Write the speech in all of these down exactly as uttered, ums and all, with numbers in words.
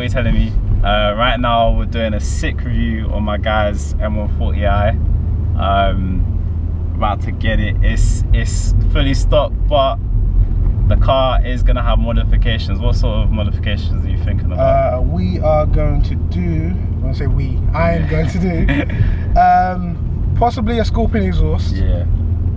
what you're telling me. Uh, right now we're doing a sick review on my guy's M one forty i. Um, about to get it. It's it's fully stock, but the car is gonna have modifications. What sort of modifications are you thinking about? Uh, we are going to do. I don't say we. I am going to do. Um, possibly a Scorpion exhaust. Yeah.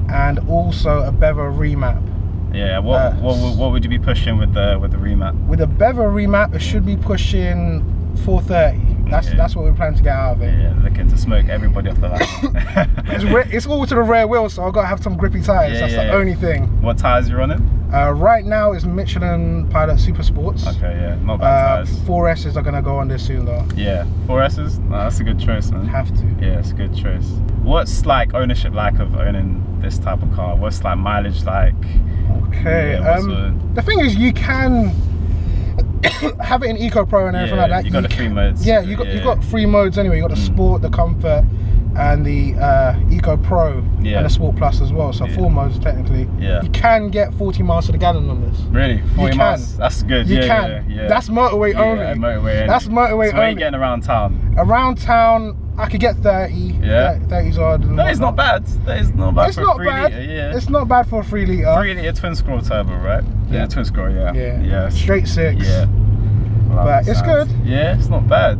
And also a Beva remap. Yeah, what, uh, what what would you be pushing with the with the remap? With a Beva remap, it should be pushing four thirty. That's okay. That's what we plan to get out of it. Yeah, looking to smoke everybody off the line. it's, it's all to the rear wheel, so I've got to have some grippy tires. Yeah, that's yeah, the yeah. only thing. What tires you running? Uh, right now it's Michelin Pilot Super Sports. Okay, yeah, not bad uh, tires. four S's are gonna go on this soon though. Yeah, four S's? No, that's a good choice, man. Have to. Yeah, it's a good choice. What's like ownership like of owning this type of car? What's like mileage like? Okay, yeah, um, the thing is you can have it in Eco Pro and everything yeah, like that. You got you the three can, modes. Yeah, you got yeah. you got three modes anyway. You got the mm. Sport, the Comfort, and the uh, Eco Pro yeah. and the Sport Plus as well, so yeah. four modes technically. Yeah. You can get forty miles to the gallon on this. Really? forty miles? That's good. You yeah, can. Yeah, yeah. That's motorway yeah, only. Yeah, motorway That's only. motorway so only. So you getting around town? Around town, I could get thirty. Yeah. thirty's odd. That is not bad. That is not bad it's for not a three bad. litre. Yeah. It's not bad for a three litre. Three litre twin scroll turbo, right? Yeah, yeah twin scroll, yeah. yeah. Yeah. Straight six. Yeah. Love but it's sounds. good. Yeah, it's not bad.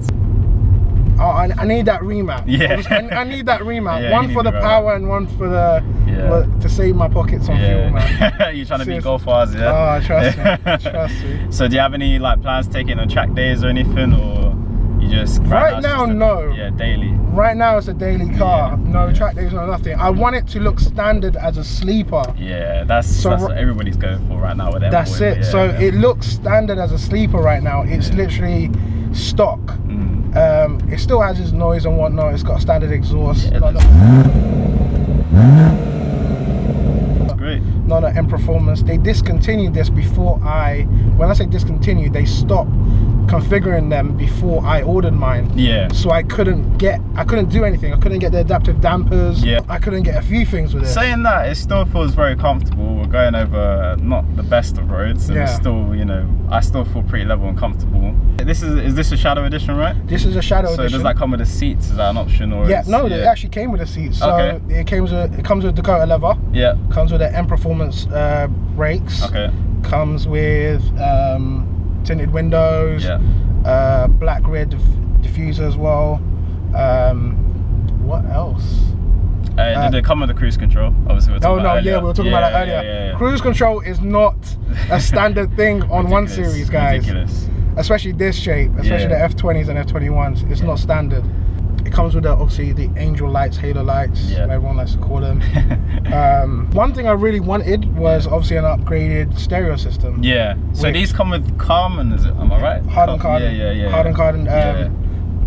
Oh, I, I need that remap. Yeah. I, I need that remap. Yeah, one for the, the power and one for the yeah. well, to save my pockets on yeah. fuel, man. You're trying to Seriously. beat Golf R's, yeah? Oh, trust me. Trust me. So, do you have any like plans to take it on track days or anything, or you just right, right now? Just a, no. Yeah, daily. Right now it's a daily car. Yeah. No yeah. track days, no nothing. I want it to look standard as a sleeper. Yeah, that's, so, that's what everybody's going for right now with that. That's it. Yeah, so yeah. it looks standard as a sleeper right now. It's yeah. literally stock. Mm. Um, it still has its noise and whatnot. It's got a standard exhaust. Yeah, not no, great. Not an M Performance. They discontinued this before I. When I say discontinued, they stopped configuring them before I ordered mine. Yeah. So I couldn't get. I couldn't do anything. I couldn't get the adaptive dampers. Yeah. I couldn't get a few things with it. Saying that, it still feels very comfortable. We're going over not the best of roads, and yeah. it's still, you know, I still feel pretty level and comfortable. This is is this a shadow edition, right? This is a shadow so edition. So does that come with the seats? Is that an option or? Yeah, no, yeah. it actually came with the seats. So okay. it came with a, it comes with Dakota leather. Yeah. Comes with the M Performance uh, brakes. Okay. Comes with um, tinted windows. Yeah. Uh, black rear diff diffuser as well. Um, what else? Uh, did it come with the cruise control? Obviously, we were oh no, yeah, we were talking yeah, about that earlier. Yeah, yeah, yeah. Cruise control is not a standard thing on one series, guys. Ridiculous. Especially this shape, especially yeah. the F twenties and F twenty-ones, it's yeah. not standard. It comes with the, obviously the angel lights, halo lights, yeah. everyone likes to call them. um, one thing I really wanted was obviously an upgraded stereo system. Yeah. So these come with Harman, is it? Am I right? Harman Kardon. Yeah, yeah, yeah. Harman Kardon. Um, yeah.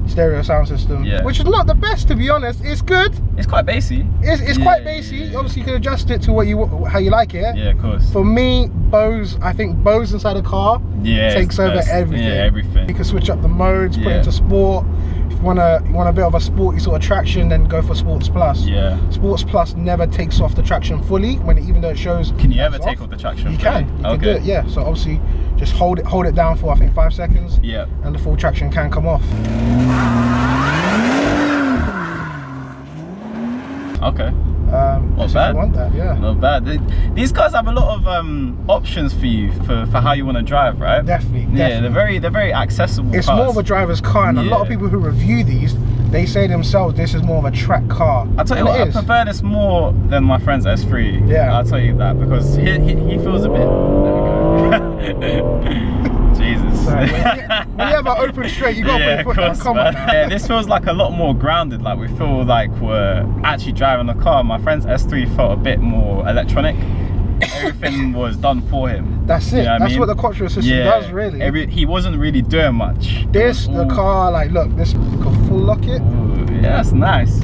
Stereo sound system, yeah. which is not the best, to be honest. It's good. It's quite bassy. It's, it's yeah, quite bassy. Yeah, yeah. Obviously, you can adjust it to what you how you like it. Yeah, of course. For me, Bose. I think Bose inside a car yeah, takes over best. everything. Yeah, everything. You can switch up the modes, yeah. put it to sport. If you wanna you want a bit of a sporty sort of traction, then go for Sports Plus. Yeah. Sports Plus never takes off the traction fully when it, even though it shows. Can you ever take off, off the traction? You fully? can. You okay. Can do it, yeah. So obviously, just hold it hold it down for I think five seconds. Yeah. And the full traction can come off. Okay. Um, Not bad. Want that, yeah. Not bad. These cars have a lot of um, options for you for, for how you want to drive, right? Definitely. Yeah, definitely. they're very they're very accessible. It's cars. more of a driver's car, and yeah. a lot of people who review these, they say themselves this is more of a track car. I tell you and what, I is. prefer this more than my friend's S three. Yeah. I'll tell you that because he he, he feels a bit. There we go. Jesus. Sorry, when, you, when you have an open straight, you gotta yeah, put your foot down. Come on. Yeah, this feels like a lot more grounded. Like we feel like we're actually driving the car. My friend's S three felt a bit more electronic. Everything was done for him. That's it. You know what That's I mean? what the Quattro system yeah, does, really. Every, he wasn't really doing much. This the car, like look, this could full lock it. Ooh, yeah, that's nice.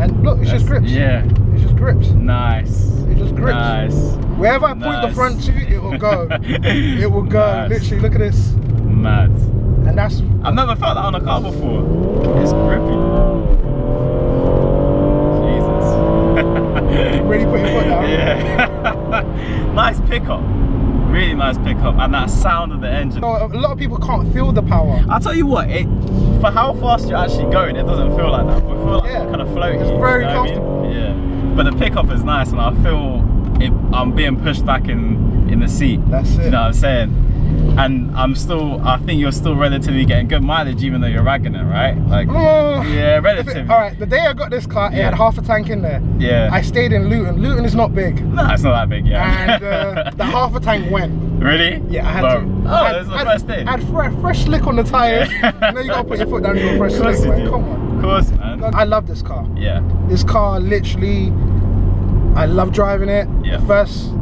And look, it's that's, just grips. Yeah. It just grips. Nice. It just grips. Nice. Wherever I point nice. the front to, it will go. It will go. Nice. Literally, look at this. Mad. And that's. I've never felt that on a car before. It's grippy. Jesus. Really put your foot down. Yeah. Nice pickup. Really nice pickup, and that sound of the engine. A lot of people can't feel the power. I'll tell you what, it for how fast you're actually going, it doesn't feel like that. It feels like yeah. kind of floaty. It's very you know comfortable. I mean? Yeah, but the pickup is nice, and I feel it, I'm being pushed back in in the seat. That's it. You know what I'm saying? And I'm still, I think you're still relatively getting good mileage even though you're ragging it, right? Like, oh, yeah, relatively. All right, the day I got this car, yeah. it had half a tank in there. Yeah. I stayed in Luton. Luton is not big. No, it's not that big, yeah. And uh, the half a tank went. Really? Yeah, I had Bro. to. Oh, I had, that was the I had, first day. I had fre fresh lick on the tyres. You know you got to put your foot down and go fresh lick, man. Come on. Of course, man. I love this car. Yeah. This car, literally, I love driving it. Yeah. The first...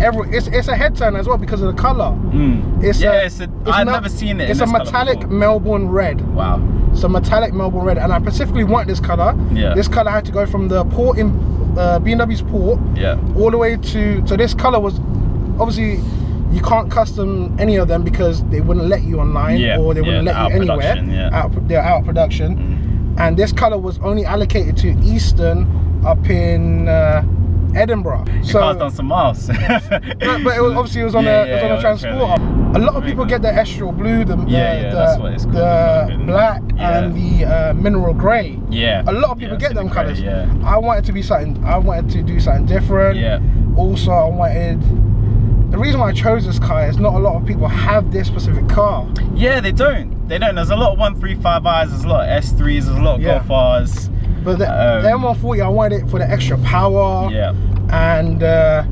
Every, it's, it's a head turner as well because of the colour. Mm. It's yeah, a, it's a, it's I've never seen it. It's in a this metallic Melbourne red. Wow. It's a metallic Melbourne red, and I specifically want this colour. Yeah. This colour had to go from the port in uh, B M W's port. Yeah. All the way to so this colour was obviously you can't custom any of them because they wouldn't let you online yeah. or they wouldn't yeah, let you anywhere. Yeah. Out, they're out of production, mm. and this colour was only allocated to Eastern up in. Uh, Edinburgh. Your so car's done some miles. no, but it was obviously it was on yeah, a yeah, it was on a transporter. A lot of people get the Estrel blue, the, yeah, yeah, the, that's what it's called, the black yeah. and the uh, mineral grey. Yeah. A lot of people yeah, get them the colours. Yeah. I wanted to be something. I wanted to do something different. Yeah. Also, I wanted. The reason why I chose this car is not a lot of people have this specific car. Yeah, they don't. They don't. There's a lot of one thirty-five i's. There's a lot of S threes. There's a lot of yeah. Golf R's. But the, um, the M one forty, I wanted it for the extra power. Yeah. And uh,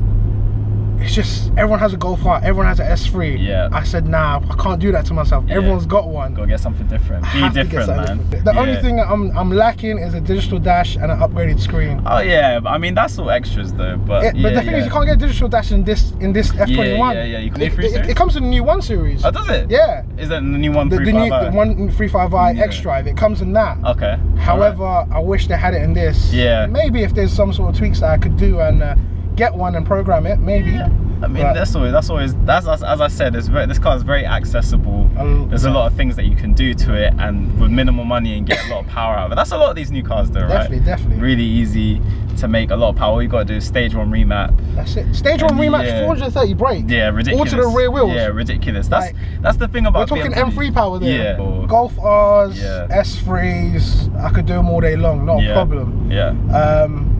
it's just, everyone has a Golf R, everyone has an S three. Yeah. I said, nah, I can't do that to myself. Yeah. Everyone's got one. Go get something different. Be different, man. Different. The yeah. only thing that I'm, I'm lacking is a digital dash and an upgraded screen. Oh yeah, I mean, that's all extras though. But, it, yeah, but the thing yeah. is, you can't get a digital dash in this in this F twenty-one. Yeah, yeah, yeah. You can it, it, it, it comes in the new one series. Oh, does it? Yeah. Is that the new one thirty-five i? The new one thirty-five i yeah. X-Drive, it comes in that. Okay. However, right. I wish they had it in this. Yeah. Maybe if there's some sort of tweaks that I could do and uh, get one and program it, maybe. Yeah. I mean, but that's always that's always that's as, as I said, it's very, this car is very accessible. Um, There's yeah. a lot of things that you can do to it, and with minimal money and get a lot of power out of it. That's a lot of these new cars, though, definitely, right? Definitely, definitely. Really easy to make a lot of power. All you got to do is stage one remap. That's it. Stage one remap, yeah. four hundred thirty brake. Yeah, ridiculous. All to the rear wheels. Yeah, ridiculous. That's like, that's the thing about. We're talking B M W. M three power there. Yeah. Or, Golf R's, yeah. S threes. I could do them all day long. Not yeah. a problem. Yeah. Um.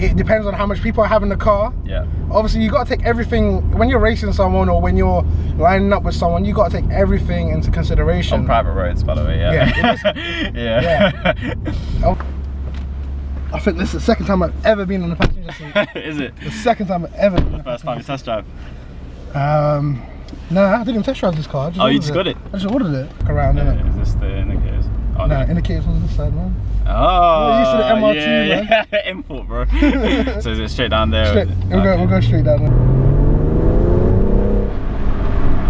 It depends on how much people are having the car. Yeah. Obviously, you got to take everything when you're racing someone or when you're lining up with someone. You got to take everything into consideration. On private roads, by the way. Yeah. Yeah. yeah. yeah. I think this is the second time I've ever been on the passenger seat. Is it? The second time I've ever. Been the first time you test drive. Um. No, I didn't test drive this car. I just oh, you just it. got it. I just ordered it. Look around. Yeah, innit? Is this the indicators? Oh, no, no. Indicators on this side, man. Oh, we're used to the M R T, yeah, man. Yeah. Import, bro. So is it straight down there? Straight, we'll, okay. go, we'll go straight down there.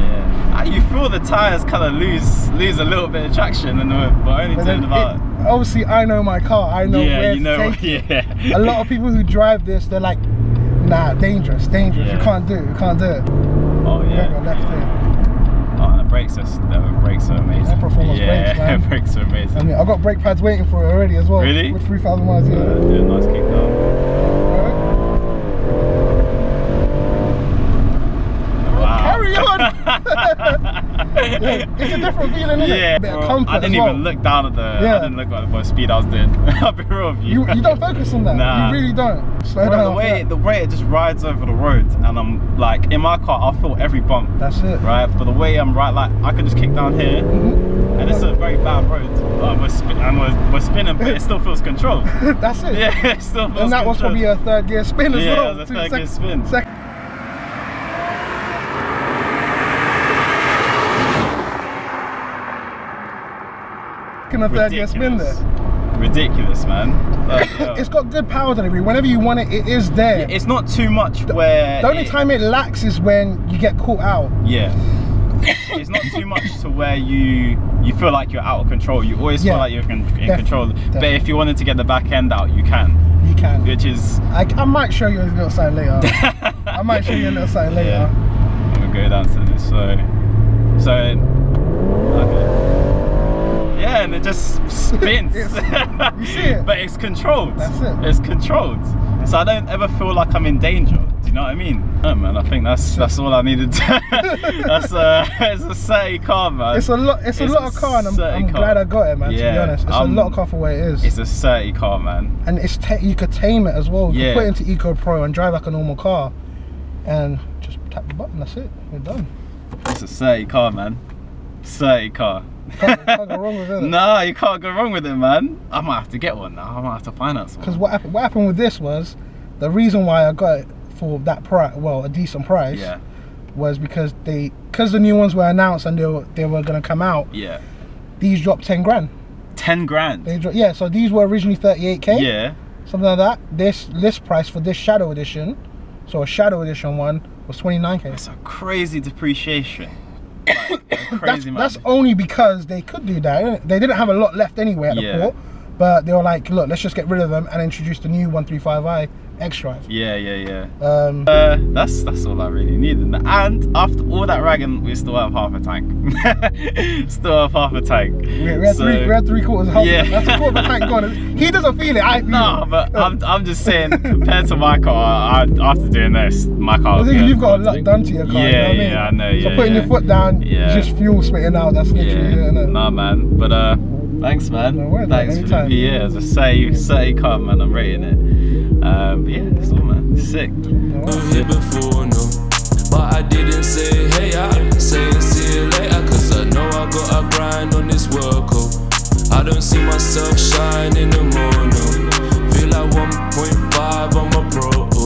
Yeah. You feel the tyres kind of lose lose a little bit of traction, and but only turned about. It, obviously, I know my car. I know yeah, where you to know, take yeah. it. A lot of people who drive this, they're like, nah, dangerous, dangerous. Yeah. You can't do it. You can't do it. Oh yeah. Go left yeah. there. Oh, the brakes are, the brakes are amazing. Yeah, performance yeah, brakes, man. Brakes are amazing. I mean, I've got brake pads waiting for it already as well. Really? With three thousand miles, yeah. Uh, yeah, nice kick down. Right. Wow. Carry on! Yeah, it's a different feeling, isn't yeah, it? Bit of comfort I didn't as well. even look down at the, yeah. I didn't look at the speed I was doing. I'll be real with you. you. You don't focus on that. Nah. You really don't. Slow Bro, down. The way, the way it just rides over the road, and I'm like in my car I feel every bump, that's it, right? But the way I'm right, like I could just kick down here, mm-hmm. and it's a very bad road, like, we're, spin and we're, we're spinning, but it still feels controlled. That's it, yeah, it still feels and that controlled. Was probably a third gear spin as yeah, well yeah, it was a third gear spin. Second. Second or third gear spin there. Ridiculous, man. Like, uh, it's got good power delivery. Whenever you want it, it is there. Yeah, it's not too much where... The only it, time it lacks is when you get caught out. Yeah. It's not too much to where you you feel like you're out of control. You always yeah, feel like you're in definitely, control. Definitely. But if you wanted to get the back end out, you can. You can. Which is... I, I might show you a little sign later. I might show you a little sign later. Yeah. I'm going to go down to this. So... So... Okay. Yeah, and it just spins. It's, you see it? But it's controlled. That's it. It's controlled. So I don't ever feel like I'm in danger. Do Do you know what I mean? Oh man, I think that's that's all I needed to. That's a it's a setty car, man. It's a lot. It's, it's a lot a of car, and I'm, I'm car. glad I got it, man. Yeah, to be honest, it's um, a lot of car for what it is. It's a setty car, man. And it's you could tame it as well. You yeah. Put it into Eco Pro and drive like a normal car, and just tap the button. That's it. We're done. It's a setty car, man. Setty car. Can't, can't go wrong with it. No, you can't go wrong with it, man. I might have to get one now. I might have to finance one. Because what happened, what happened with this was, the reason why I got it for that price, well, a decent price, yeah, was because they, because the new ones were announced and they were, they were going to come out. Yeah. These dropped ten grand. Ten grand. They dropped, yeah. So these were originally thirty-eight k. Yeah. Something like that. This list price for this Shadow Edition, so a Shadow Edition one, was twenty-nine k. That's a crazy depreciation. Like, crazy that's, that's only because they could do that. They didn't have a lot left anyway at the yeah. port, but they were like, look, let's just get rid of them and introduce the new one thirty-five i X-Drive. Yeah, yeah, yeah. Um, uh, that's that's all I really needed. And after all that ragging, we still have half a tank. Still have half a tank. Yeah, we had, so, three, we had three quarters of half yeah. a tank. That's a quarter of a tank gone. He doesn't feel it, I feel No, it. but I'm, I'm just saying, compared to my car, I, after doing this, my car... I think you've got a lot done to your car, yeah, you know what yeah, I mean? Yeah, I know, yeah, So putting yeah. your foot down, yeah. just fuel spitting out, that's literally yeah. it, isn't it? Nah, man, but uh, thanks, man. No worries, thanks man, for anytime. the yeah, as I say, say car, man, I'm rating it. Um, but yeah, that's all, man. Sick. I've hit before, no. But I didn't say, hey, I say, see you later. Cause I know I gotta grind on this work, oh. I don't see myself shining no more, no. Feel like one point five on my pro.